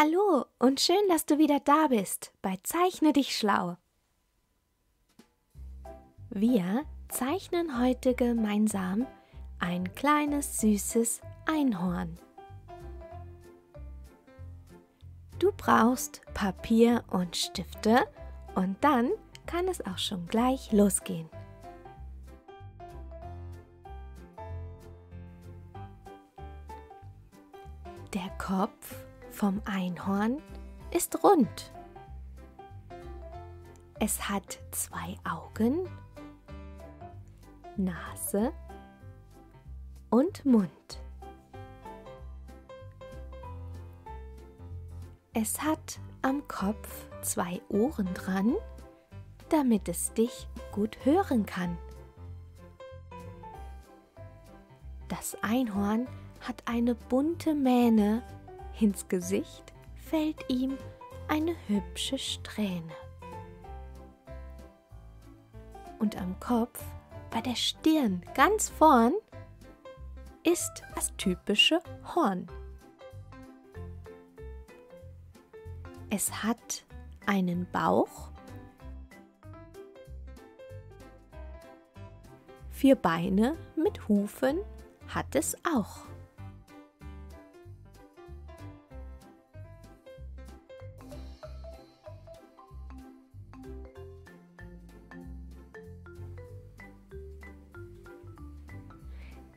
Hallo und schön, dass du wieder da bist bei Zeichne dich schlau. Wir zeichnen heute gemeinsam ein kleines, süßes Einhorn. Du brauchst Papier und Stifte und dann kann es auch schon gleich losgehen. Der Kopf vom Einhorn ist rund. Es hat zwei Augen, Nase und Mund. Es hat am Kopf zwei Ohren dran, damit es dich gut hören kann. Das Einhorn hat eine bunte Mähne, ins Gesicht fällt ihm eine hübsche Strähne. Und am Kopf, bei der Stirn ganz vorn, ist das typische Horn. Es hat einen Bauch, vier Beine mit Hufen hat es auch.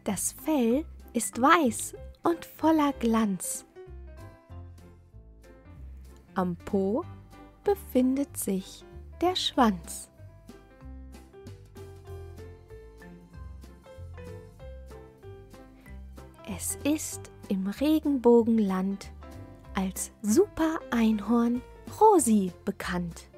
Das Fell ist weiß und voller Glanz. Am Po befindet sich der Schwanz. Es ist im Regenbogenland als Super-Einhorn Rosi bekannt.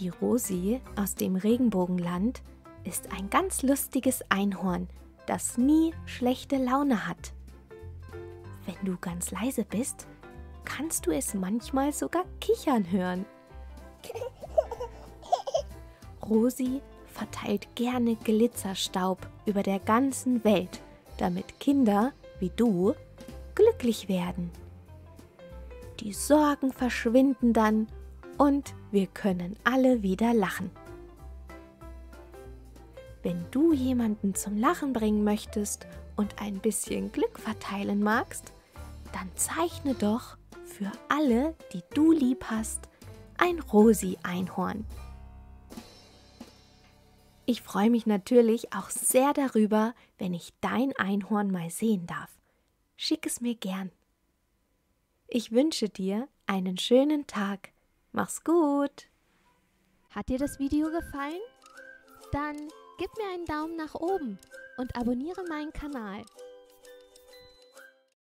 Die Rosi aus dem Regenbogenland ist ein ganz lustiges Einhorn, das nie schlechte Laune hat. Wenn du ganz leise bist, kannst du es manchmal sogar kichern hören. Rosi verteilt gerne Glitzerstaub über der ganzen Welt, damit Kinder wie du glücklich werden. Die Sorgen verschwinden dann und wir können alle wieder lachen. Wenn du jemanden zum Lachen bringen möchtest und ein bisschen Glück verteilen magst, dann zeichne doch für alle, die du lieb hast, ein Rosi-Einhorn. Ich freue mich natürlich auch sehr darüber, wenn ich dein Einhorn mal sehen darf. Schick es mir gern. Ich wünsche dir einen schönen Tag. Mach's gut! Hat dir das Video gefallen? Dann gib mir einen Daumen nach oben und abonniere meinen Kanal.